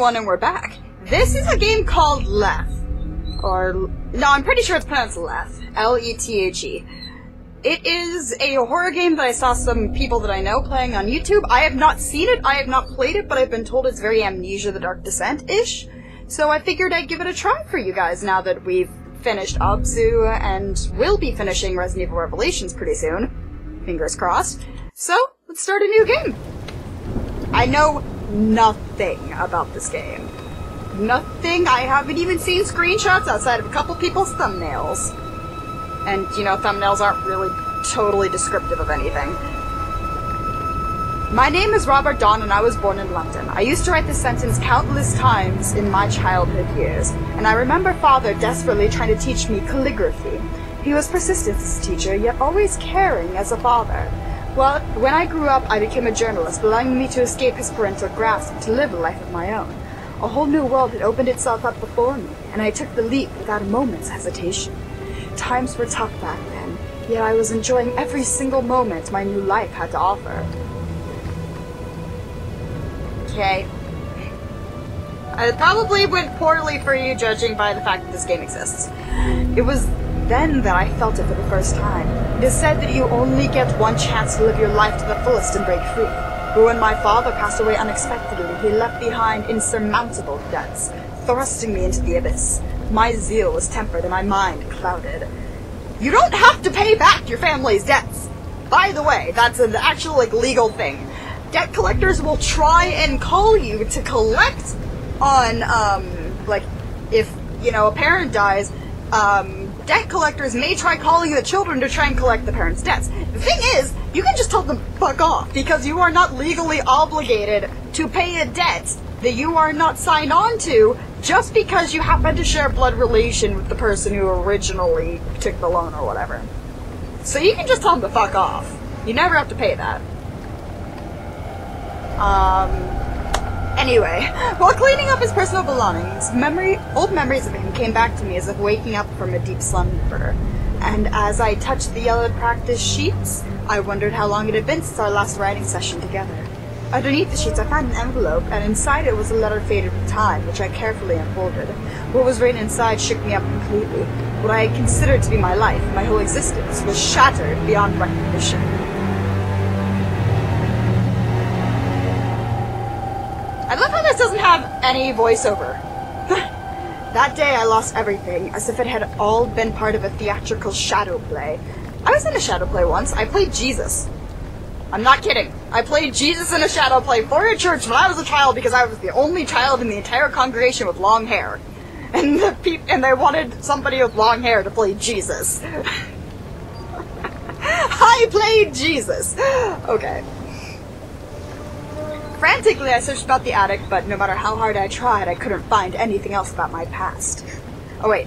everyone, and we're back. This is a game called Lethe. Or, no, I'm pretty sure it's pronounced Lethe. L-E-T-H-E. It is a horror game that I saw some people that I know playing on YouTube. I have not seen it, I have not played it, but I've been told it's very Amnesia the Dark Descent-ish. So I figured I'd give it a try for you guys now that we've finished Obzu and will be finishing Resident Evil Revelations pretty soon. Fingers crossed. So, let's start a new game. I know nothing about this game. Nothing. I haven't even seen screenshots outside of a couple people's thumbnails. And, you know, thumbnails aren't really totally descriptive of anything. My name is Robert Dawn, and I was born in London. I used to write this sentence countless times in my childhood years, and I remember Father desperately trying to teach me calligraphy. He was persistent as a teacher, yet always caring as a father. Well, when I grew up, I became a journalist, allowing me to escape his parental grasp and to live a life of my own. A whole new world had opened itself up before me, and I took the leap without a moment's hesitation. Times were tough back then, yet I was enjoying every single moment my new life had to offer. Okay. It probably went poorly for you, judging by the fact that this game exists. It was then that I felt it for the first time. It is said that you only get one chance to live your life to the fullest and break free. But when my father passed away unexpectedly, he left behind insurmountable debts, thrusting me into the abyss. My zeal was tempered and my mind clouded. You don't have to pay back your family's debts. By the way, that's an actual, like, legal thing. Debt collectors will try and call you to collect on, like, if, you know, a parent dies, debt collectors may try calling the children to try and collect the parents' debts. The thing is, you can just tell them, fuck off, because you are not legally obligated to pay a debt that you are not signed on to just because you happen to share blood relation with the person who originally took the loan or whatever. So you can just tell them to fuck off. You never have to pay that. Anyway, while cleaning up his personal belongings, old memories of him came back to me as if waking up from a deep slumber. And as I touched the yellowed practice sheets, I wondered how long it had been since our last writing session together. Underneath the sheets, I found an envelope, and inside it was a letter faded with time, which I carefully unfolded. What was written inside shook me up completely. What I had considered to be my life, my whole existence, was shattered beyond recognition. I love how this doesn't have any voiceover. That day I lost everything, as if it had all been part of a theatrical shadow play. I was in a shadow play once. I played Jesus. I'm not kidding. I played Jesus in a shadow play for a church when I was a child because I was the only child in the entire congregation with long hair. And they wanted somebody with long hair to play Jesus. I played Jesus! Okay. Frantically, I searched about the attic, but no matter how hard I tried, I couldn't find anything else about my past. Oh wait,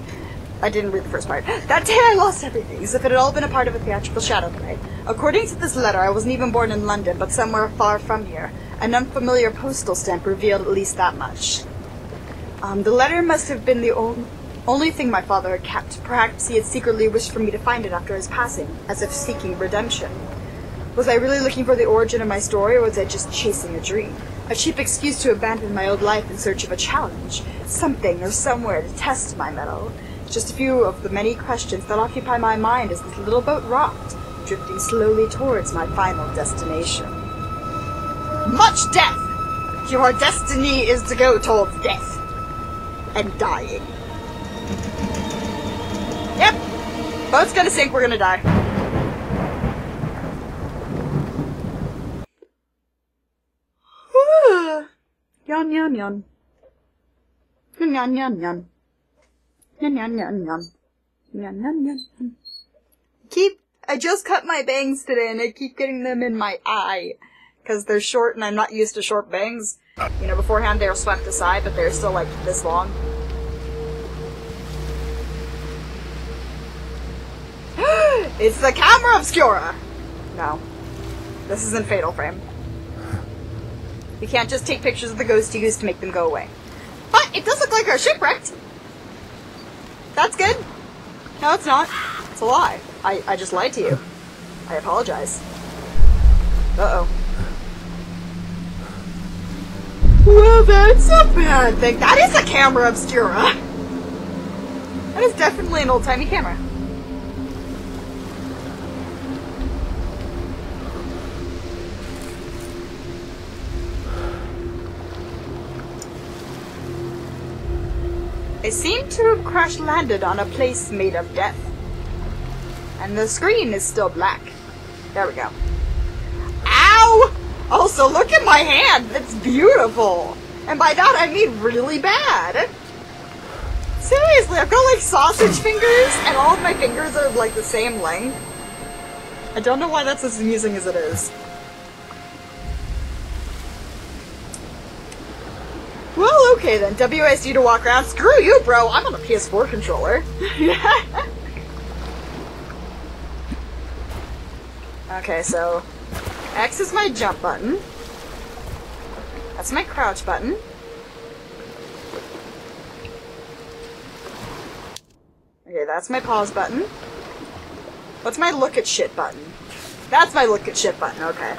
I didn't read the first part. That day I lost everything, as if it had all been a part of a theatrical shadow play. According to this letter, I wasn't even born in London, but somewhere far from here. An unfamiliar postal stamp revealed at least that much. The letter must have been the only thing my father had kept. Perhaps he had secretly wished for me to find it after his passing, as if seeking redemption. Was I really looking for the origin of my story, or was I just chasing a dream? A cheap excuse to abandon my old life in search of a challenge, something or somewhere to test my mettle. Just a few of the many questions that occupy my mind as this little boat rocked, drifting slowly towards my final destination. Much death! Your destiny is to go towards death. And dying. Yep! Boat's gonna sink, we're gonna die. Yum yum yum. Yum yum yum yum. Yum yum yum yum. Yum yum yum yum. I just cut my bangs today and I keep getting them in my eye. Because they're short and I'm not used to short bangs. You know, beforehand they were swept aside, but they're still like this long. It's the camera obscura! No. This isn't Fatal Frame. You can't just take pictures of the ghosty goose to make them go away. But it does look like our shipwrecked! That's good. No, it's not. It's a lie. I just lied to you. I apologize. Uh-oh. Well, that's a bad thing. That is a camera obscura. That is definitely an old-timey camera. It seemed to have crash-landed on a place made of death. And the screen is still black. There we go. Ow! Also, look at my hand! That's beautiful! And by that, I mean really bad! Seriously, I've got like sausage fingers, and all of my fingers are like the same length. I don't know why that's as amusing as it is. Well, okay then. WSD to walk around. Screw you, bro! I'm on a PS4 controller. Okay, so... X is my jump button. That's my crouch button. Okay, that's my pause button. What's my look at shit button? That's my look at shit button, okay.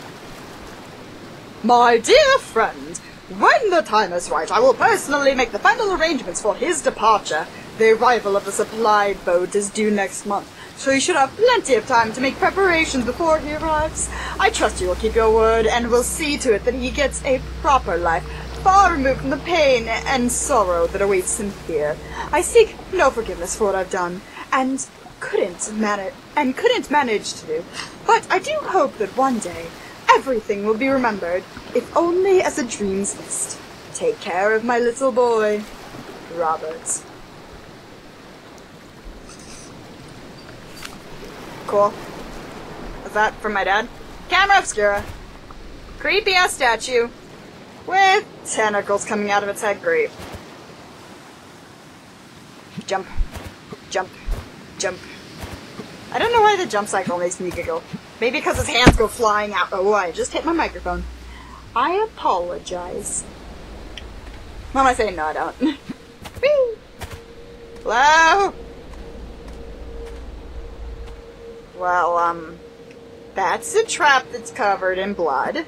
My dear friend, when the time is right, I will personally make the final arrangements for his departure. The arrival of the supply boat is due next month, so you should have plenty of time to make preparations before he arrives. I trust you will keep your word and will see to it that he gets a proper life, far removed from the pain and sorrow that awaits him here. I seek no forgiveness for what I've done, and couldn't manage to do. But I do hope that one day everything will be remembered, if only as a dream's mist. Take care of my little boy, Robert. Cool. Was that from my dad? Camera obscura. Creepy ass statue. With tentacles coming out of its head. Great. Jump. Jump. Jump. I don't know why the jump cycle makes me giggle. Maybe because his hands go flying out. Oh, I just hit my microphone. I apologize. When I say no, I don't. Whee! Hello? Well, that's a trap that's covered in blood.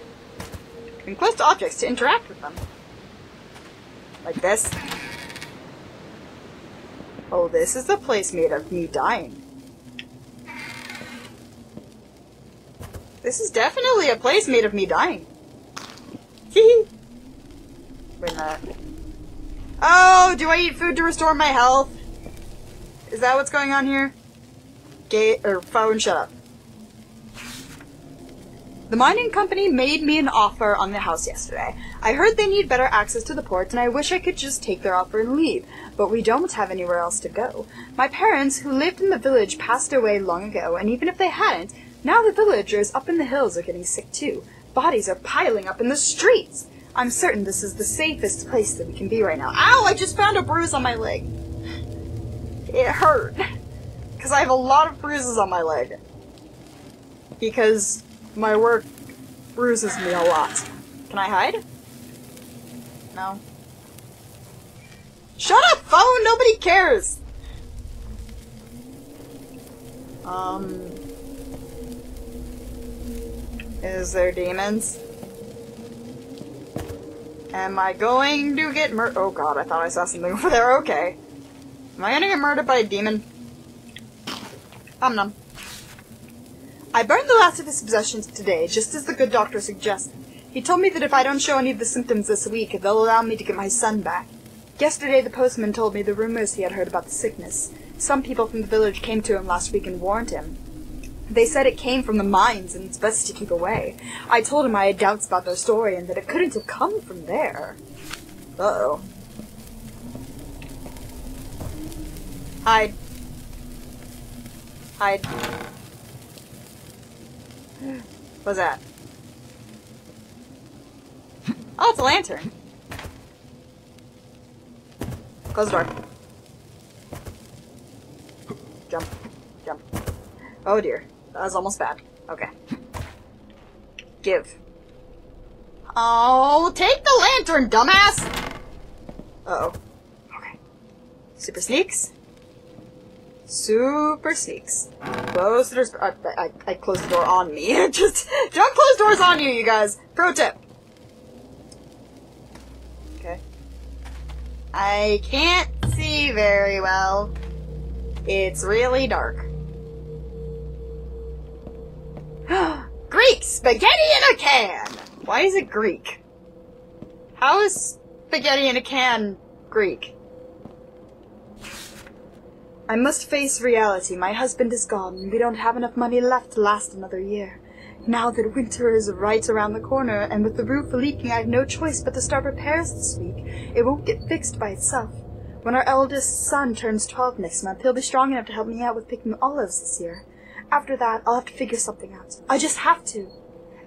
And close to objects to interact with them. Like this. Oh, this is the place made of me dying. This is definitely a place made of me dying. Hee hee. Wait a minute. Oh, do I eat food to restore my health? Is that what's going on here? Gate or phone, shut up. The mining company made me an offer on the house yesterday. I heard they need better access to the port, and I wish I could just take their offer and leave, but we don't have anywhere else to go. My parents, who lived in the village, passed away long ago, and even if they hadn't, now the villagers up in the hills are getting sick too. Bodies are piling up in the streets! I'm certain this is the safest place that we can be right now. Ow! I just found a bruise on my leg. It hurt. Because I have a lot of bruises on my leg. Because my work bruises me a lot. Can I hide? No. Shut up, phone! Nobody cares! Is there demons? Am I going to get murdered? Oh god, I thought I saw something over there. Okay. Am I gonna get murdered by a demon? Om nom. I burned the last of his possessions today, just as the good doctor suggested. He told me that if I don't show any of the symptoms this week, they'll allow me to get my son back. Yesterday the postman told me the rumors he had heard about the sickness. Some people from the village came to him last week and warned him. They said it came from the mines and it's best to keep away. I told him I had doubts about their story and that it couldn't have come from there. Uh-oh. I... What's that? Oh, it's a lantern. Close the door. Jump. Jump. Oh dear. That was almost bad. Okay. Give. Oh, take the lantern, dumbass! Uh-oh. Okay. Super sneaks. Super sneaks. Close the doors. I closed the door on me. Just don't close doors on you, you guys. Pro tip. I can't see very well. It's really dark. Greek spaghetti in a can! Why is it Greek? How is spaghetti in a can Greek? I must face reality. My husband is gone, and we don't have enough money left to last another year. Now that winter is right around the corner, and with the roof leaking, I have no choice but to start repairs this week. It won't get fixed by itself. When our eldest son turns 12 next month, he'll be strong enough to help me out with picking olives this year. After that, I'll have to figure something out. I just have to.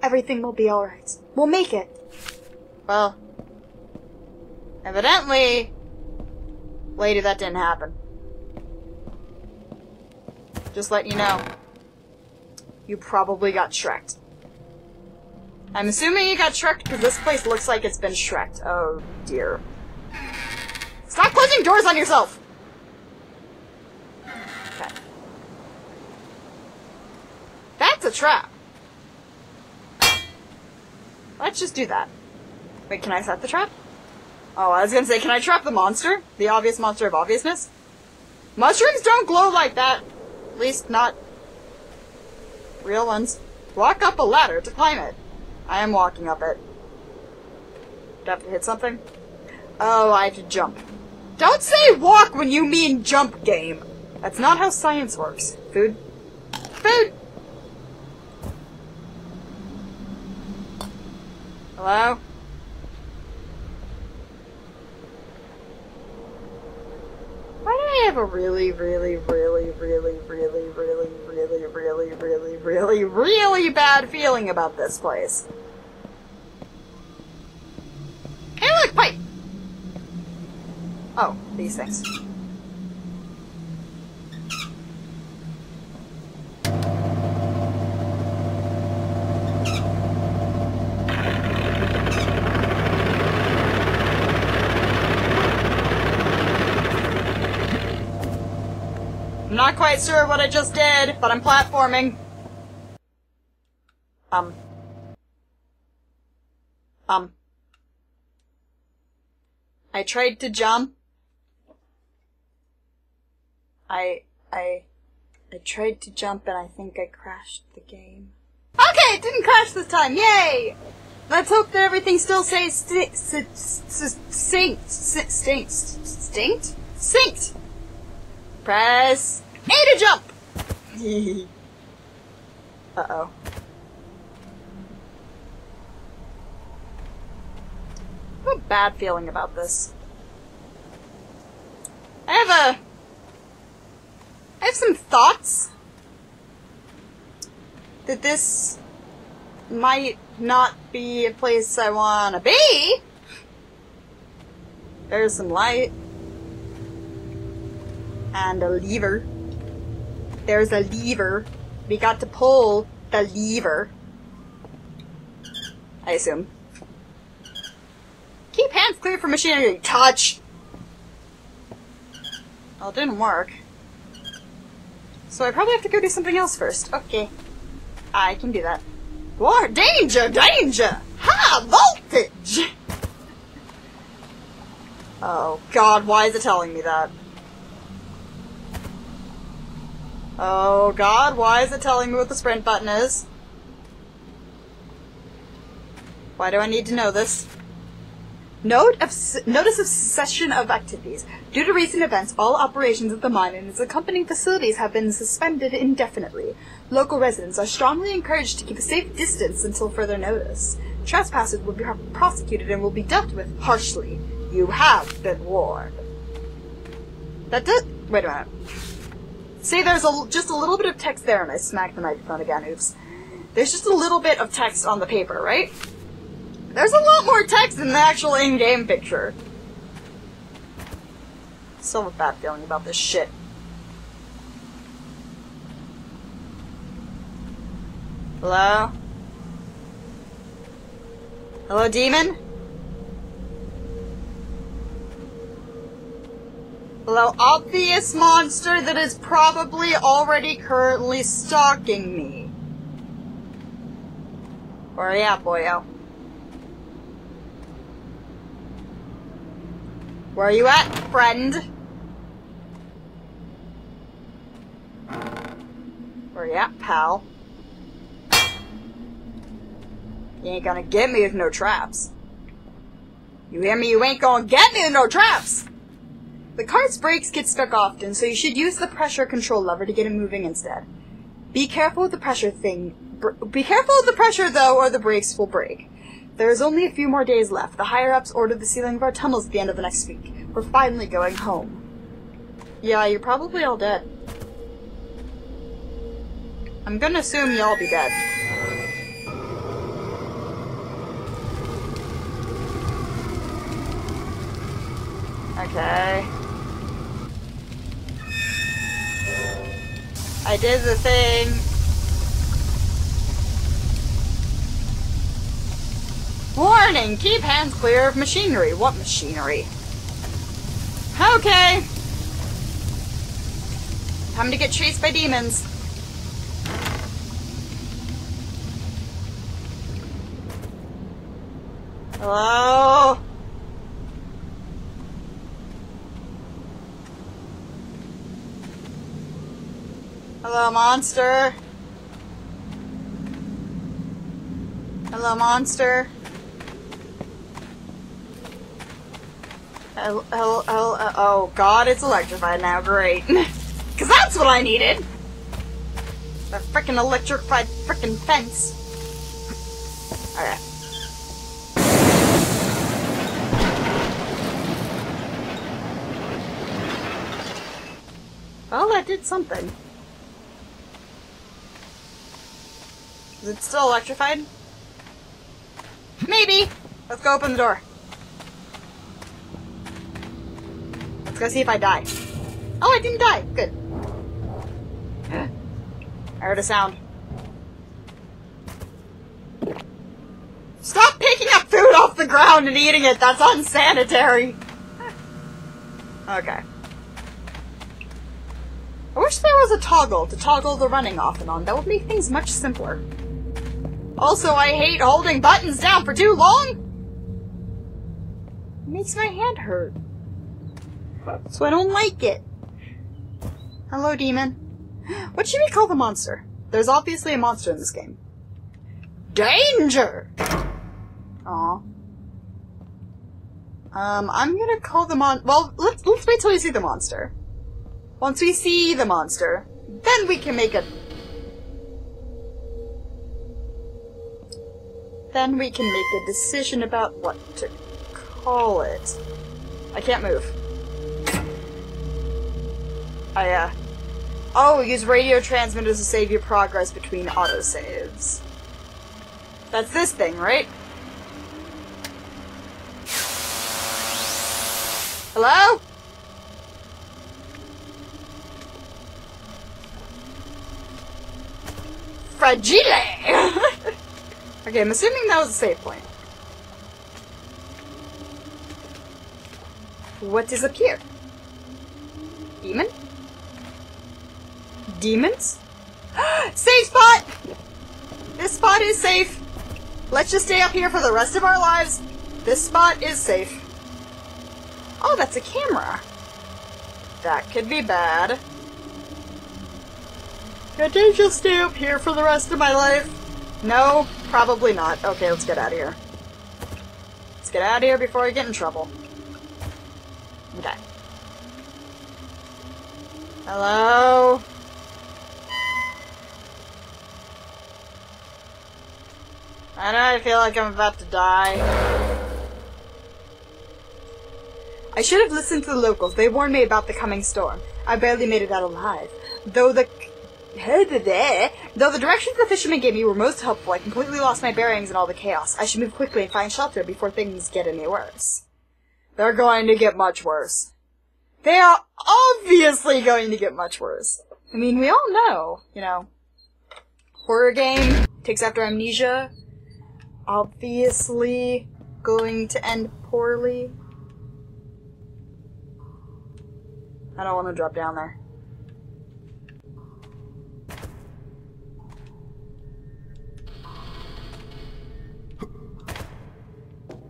Everything will be alright. We'll make it. Well, evidently, lady, that didn't happen. Just letting you know. You probably got shreked. I'm assuming you got shreked because this place looks like it's been shreked. Oh dear. Stop closing doors on yourself! Okay. That's a trap! Let's just do that. Wait, can I set the trap? Oh, I was gonna say, can I trap the monster? The obvious monster of obviousness? Mushrooms don't glow like that! At least not real ones. Walk up a ladder to climb it. I am walking up it. Do I have to hit something? Oh, I have to jump. Don't say walk when you mean jump, game. That's not how science works. Food. Food! Hello? I have a really bad feeling about this place. Hey look, pipe! Oh, these things. Not quite sure what I just did, but I'm platforming. I tried to jump. I tried to jump and I think I crashed the game. Okay, it didn't crash this time, yay! Let's hope that everything still stays synced. Press A to jump! Uh-oh. I have a bad feeling about this. I have some thoughts that this might not be a place I wanna be. There's some light. And a lever. There's a lever. We got to pull the lever. I assume. Keep hands clear for machinery. Touch! Well, it didn't work. So I probably have to go do something else first. Okay. I can do that. War! Danger! Danger! High voltage! Oh god, why is it telling me that? Oh god, why is it telling me what the sprint button is? Why do I need to know this? Notice of cessation of activities. Due to recent events, all operations at the mine and its accompanying facilities have been suspended indefinitely. Local residents are strongly encouraged to keep a safe distance until further notice. Trespassers will be prosecuted and will be dealt with harshly. You have been warned. That does- wait a minute. See, there's just a little bit of text there, and I smacked the microphone again, oops. There's just a little bit of text on the paper, right? There's a lot more text than the actual in-game picture. Still have a bad feeling about this shit. Hello? Hello, demon? Hello, obvious monster that is probably already currently stalking me. Where ya, boyo? Where are you at, friend? Where are you at, pal? You ain't gonna get me with no traps. You hear me? You ain't gonna get me with no traps! The car's brakes get stuck often, so you should use the pressure control lever to get it moving instead. Be careful with the pressure thing. Be careful with the pressure, though, or the brakes will break. There's only a few more days left. The higher-ups ordered the sealing of our tunnels at the end of the next week. We're finally going home. Yeah, you're probably all dead. I'm gonna assume you'll all be dead. Okay. I did the thing. Warning! Keep hands clear of machinery. What machinery? Okay! Time to get chased by demons. Hello? Hello, monster. Hello, monster. Oh god, it's electrified now, great. Cause that's what I needed! The frickin' electrified frickin' fence. Alright. Well, that did something. Is it still electrified? Maybe! Let's go open the door. Go see if I die. Oh, I didn't die. Good. I heard a sound. Stop picking up food off the ground and eating it. That's unsanitary. Okay. I wish there was a toggle to toggle the running off and on. That would make things much simpler. Also, I hate holding buttons down for too long. It makes my hand hurt. So I don't like it. Hello, demon. What should we call the monster? There's obviously a monster in this game. Danger! Aw. I'm gonna call the well, let's wait till we see the monster. Once we see the monster, then we can make a... Then we can make a decision about what to call it. I can't move. Oh, use radio transmitters to save your progress between autosaves. That's this thing, right? Hello? Fragile! Okay, I'm assuming that was a save point. What is up here? Demon? Demons? Safe spot! This spot is safe. Let's just stay up here for the rest of our lives. This spot is safe. Oh, that's a camera. That could be bad. Could I just stay up here for the rest of my life? No, probably not. Okay, let's get out of here. Let's get out of here before I get in trouble. Okay. Hello? I know I feel like I'm about to die. I should have listened to the locals. They warned me about the coming storm. I barely made it out alive. Though the directions the fishermen gave me were most helpful, I completely lost my bearings in all the chaos. I should move quickly and find shelter before things get any worse. They're going to get much worse. They are obviously going to get much worse. I mean, we all know, you know. Horror game takes after amnesia. Obviously going to end poorly. I don't want to drop down there.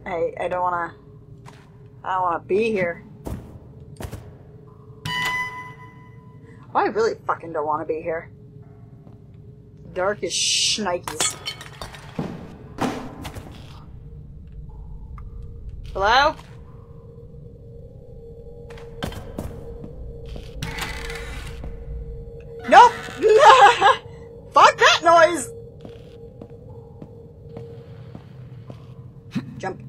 I don't want to be here. I really fucking don't want to be here. Dark as shnikes. Hello? Nope! Fuck that noise! Jump.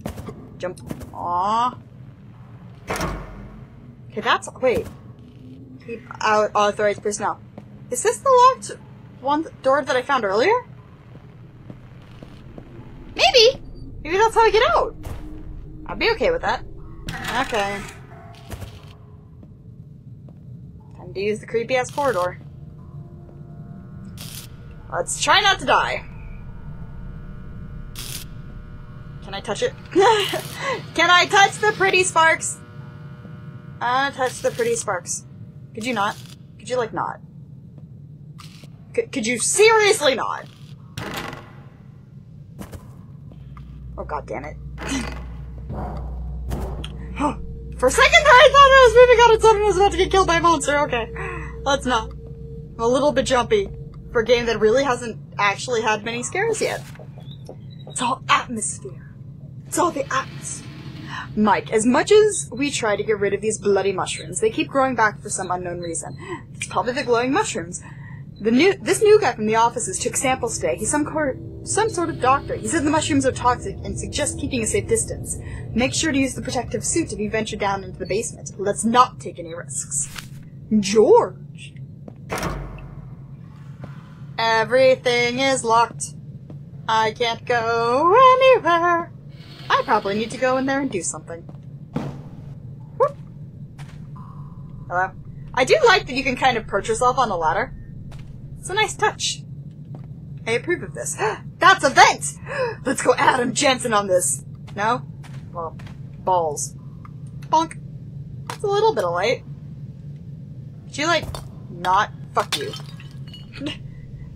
Jump. Aww. Okay, that's... Wait. Keep out authorized personnel. Is this the locked one door that I found earlier? Maybe! Maybe that's how I get out! I'd be okay with that. Okay. Time to use the creepy-ass corridor. Let's try not to die. Can I touch it? Can I touch the pretty sparks? I wanna touch the pretty sparks. Could you not? Could you, like, not? Could you seriously not? Oh, god damn it. For a second there, I thought I was moving on its own and I was about to get killed by a monster. Okay. Let's not. I'm a little bit jumpy for a game that really hasn't actually had many scares yet. It's all atmosphere. It's all the atmosphere. Mike, as much as we try to get rid of these bloody mushrooms, they keep growing back for some unknown reason. It's probably the glowing mushrooms. This new guy from the offices took samples today. He's some sort of doctor. He says the mushrooms are toxic and suggests keeping a safe distance. Make sure to use the protective suit if you venture down into the basement. Let's not take any risks. George! Everything is locked. I can't go anywhere. I probably need to go in there and do something. Whoop. Hello. I do like that you can kind of perch yourself on the ladder. It's a nice touch. I approve of this. That's a vent! Let's go Adam Jensen on this. No? Well, balls. Bonk. It's a little bit of light. Could you, like, not? Fuck you.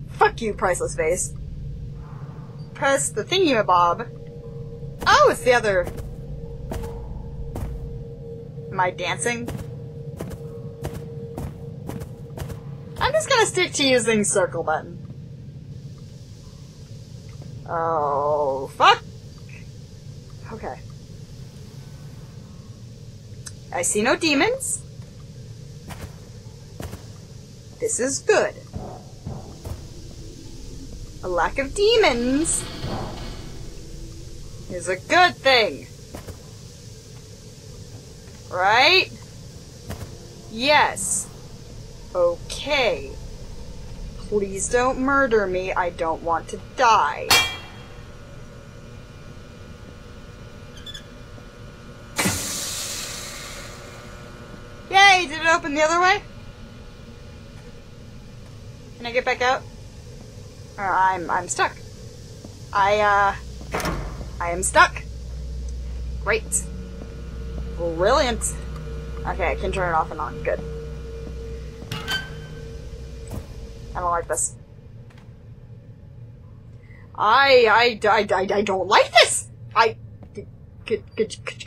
Fuck you, priceless face. Press the thingamabob. Oh, it's the other... Am I dancing? I'm just gonna stick to using circle button. Oh, fuck! Okay. I see no demons. This is good. A lack of demons is a good thing. Right? Yes. Okay. Please don't murder me. I don't want to die. Yay! Did it open the other way? Can I get back out? Or I'm stuck. I am stuck. Great. Brilliant. Okay, I can turn it off and on. Good. I don't like this. I don't like this! Could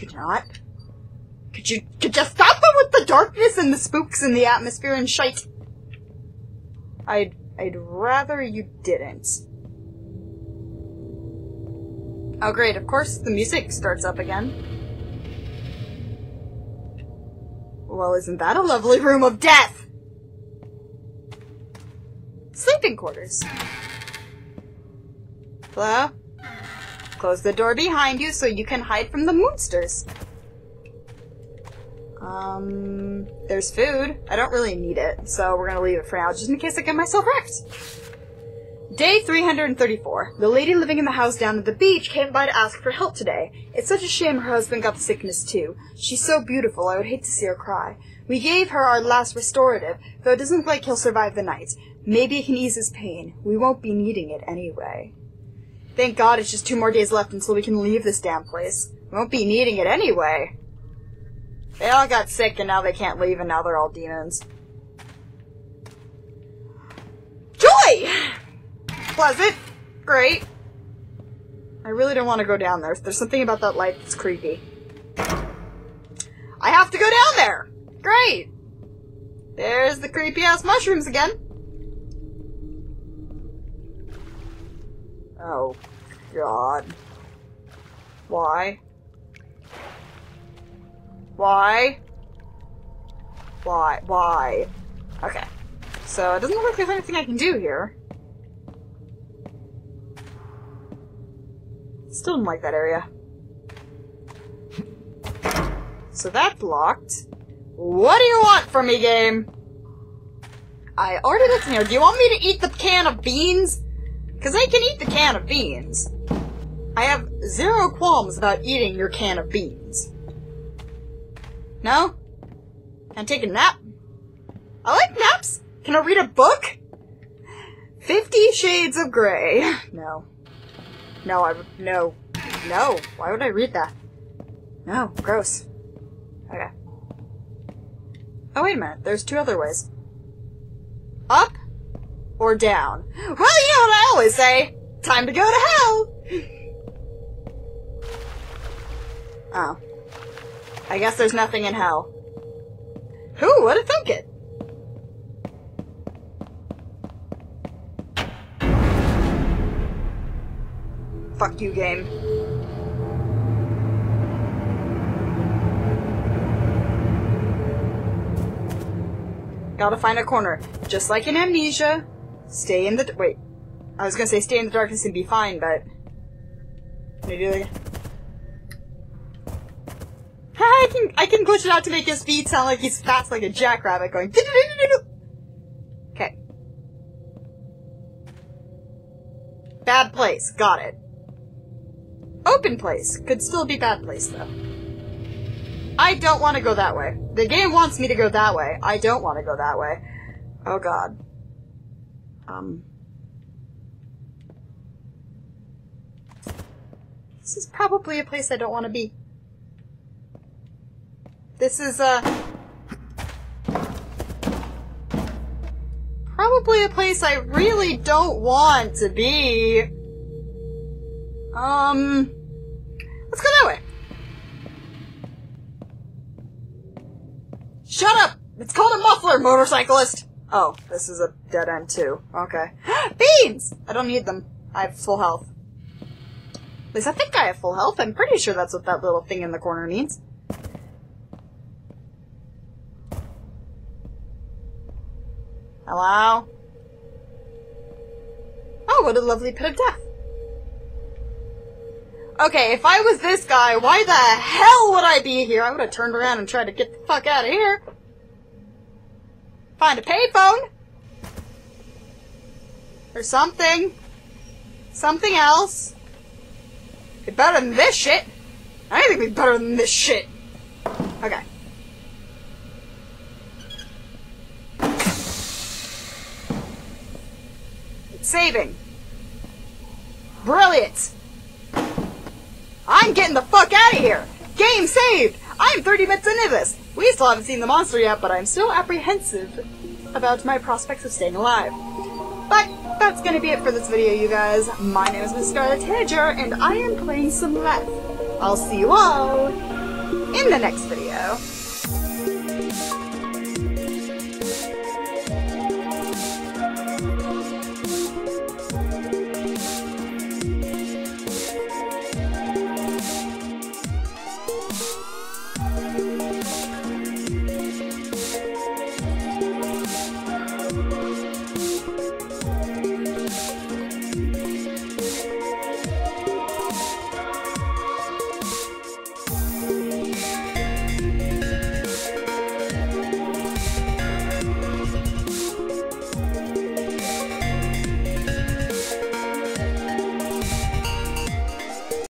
you not? Could you stop them with the darkness and the spooks and the atmosphere and shite? I'd rather you didn't. Oh great, of course the music starts up again. Well, isn't that a lovely room of death? Sleeping quarters. Hello? Close the door behind you so you can hide from the monsters. There's food. I don't really need it, so we're gonna leave it for now, just in case I get myself wrecked. Day 334. The lady living in the house down at the beach came by to ask for help today. It's such a shame her husband got the sickness too. She's so beautiful, I would hate to see her cry. We gave her our last restorative, though it doesn't look like he'll survive the night. Maybe it can ease his pain. We won't be needing it anyway. Thank God it's just 2 more days left until we can leave this damn place. We won't be needing it anyway. They all got sick and now they can't leave and now they're all demons. Joy! Pleasant. Great. I really don't want to go down there. There's something about that light that's creepy. I have to go down there! Great! There's the creepy-ass mushrooms again. Oh, God. Why? Why? Why? Why? Okay. So, it doesn't look like there's anything I can do here. Still didn't like that area. So that's locked. What do you want from me, game? I ordered it from here. Do you want me to eat the can of beans? Because I can eat the can of beans. I have zero qualms about eating your can of beans. No? Can I take a nap? I like naps! Can I read a book? 50 Shades of Grey. No. No, no. Why would I read that? No, gross. Okay. Oh, wait a minute. There's two other ways. Up or down. Well, you know what I always say. Time to go to hell! Oh. I guess there's nothing in hell. Who would've thunk it? Fuck you, game. Gotta find a corner. Just like in Amnesia, stay in the... Wait. I was gonna say stay in the darkness and be fine, but... Can I do that? I can glitch it out to make his feet sound like he's fast like a jackrabbit going... Okay. Bad place. Got it. Open place. Could still be bad place, though. I don't want to go that way. The game wants me to go that way. I don't want to go that way. Oh, God. This is probably a place I don't want to be. This is, probably a place I really don't want to be. Let's go that way. Shut up! It's called a muffler, motorcyclist! Oh, this is a dead end too. Okay. Beans! I don't need them. I have full health. At least I think I have full health. I'm pretty sure that's what that little thing in the corner means. Hello? Oh, what a lovely pit of death. Okay, if I was this guy, why the hell would I be here? I would have turned around and tried to get the fuck out of here. Find a payphone. Or something. Something else. Be better than this shit. I think we'd be better than this shit. Okay. It's saving. Brilliant. I'm getting the fuck out of here! Game saved! I'm 30 minutes into this! We still haven't seen the monster yet, but I'm still apprehensive about my prospects of staying alive. But that's gonna be it for this video, you guys. My name is MissScarletTanager, and I am playing some Lethe. I'll see you all in the next video.